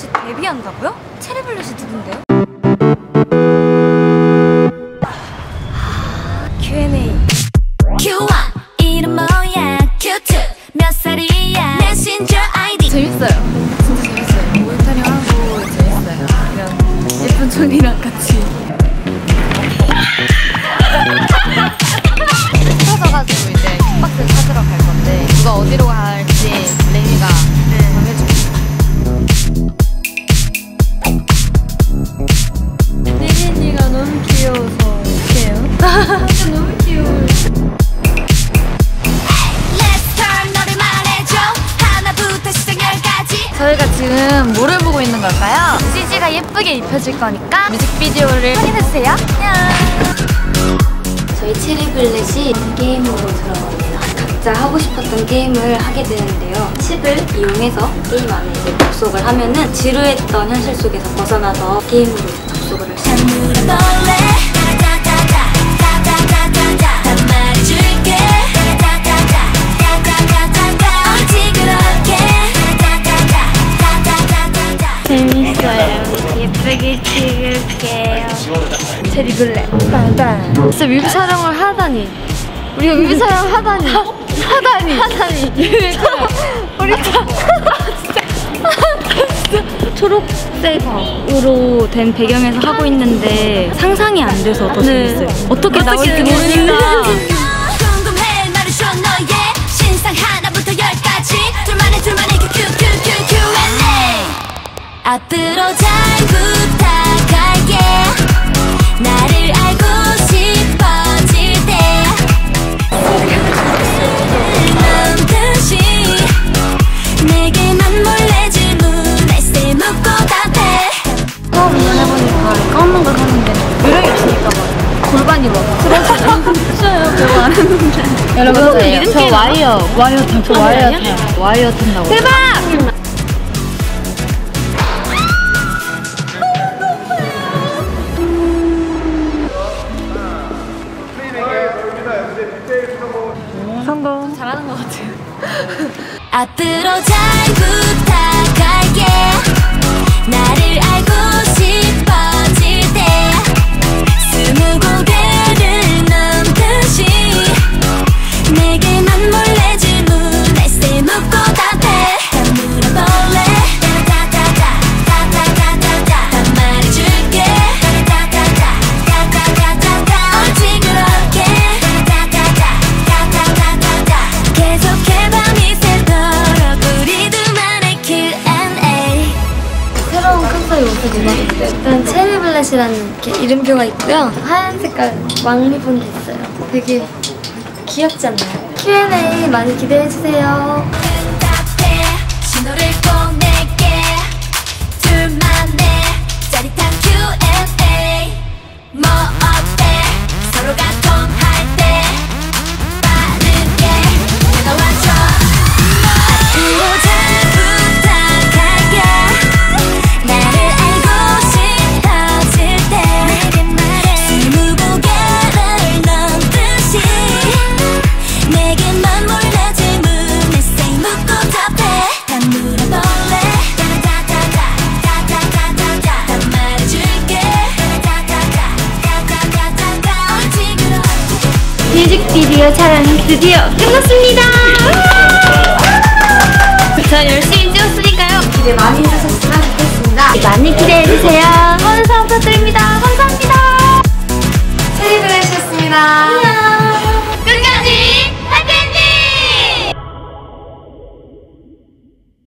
체리블릿이 데뷔한다고요? 체리블릿이 누군데요? Q&A Q1 이름 뭐야? Q2 몇 살이야? 메신저 아이디 재밌어요. 진짜 재밌어요. 모의 촬영하고 재밌어요. 이런 예쁜 총이랑 같이 찾아가지고 이제 킥박스를 찾으러 갈 건데 누가 어디로 갈지 레이가 정해줍니다. 레이가 너무 귀여워서 어떡해요? 진짜 너무 귀여워요. 저희가 지금 뭐를 보고 있는 걸까요? CG가 예쁘게 입혀질 거니까 뮤직비디오를 확인해주세요. 안녕! 저희 체리블릿이 게임으로 들어갑니다. 각자 하고 싶었던 게임을 하게 되는데요. 칩을 이용해서 게임 안에 이제 접속을 하면은 지루했던 현실 속에서 벗어나서 게임으로 접속을 할 수 있습니다. 재밌어요. 예쁘게 찍을게요. 체리블렛 딴딴. 진짜 뮤비 촬영을 하다니, 우리가 뮤비 촬영을 하다니 우리가 진짜 초록색으로 된 배경에서 하고 있는데 상상이 안 돼서 더 재밌어요. 네. 어떻게 나올지 모르니까 궁금해. 나를 줘 너의 신상 하나부터 열까지 둘만의 Q&A 앞으로 잘 부탁할게. 나를 알고 싶어질 때 넌 다시 내게만 몰래 질문했을 묻고 답해. 처음 운전해보니까 검은 걸 하는데 요령이 없으니까 막 골반이 막 들어가서 진짜요? 별거 안 했는데. 여러분 저 와이어 탄다고. 대박! 성공. 잘하는 것 같아요. 앞으로 잘 부탁할게. 나를 알고 싶어질 때 20고개를 넘듯이 내게만 몰래 질문했을 묻고 답해. 다 물어볼래? 따다다다다다다다다 다 말해줄게. 따다다다다다다다다 어찌 그렇게 일단 체리블렛이라는 이렇게 이름표가 있고요. 하얀 색깔 왕리본도 있어요. 되게 귀엽지 않나요? Q&A 많이 기대해주세요. 뮤직비디오 촬영이 드디어 끝났습니다! 저 열심히 찍었으니까요. 기대 많이 해주셨으면 좋겠습니다. 많이 기대해주세요.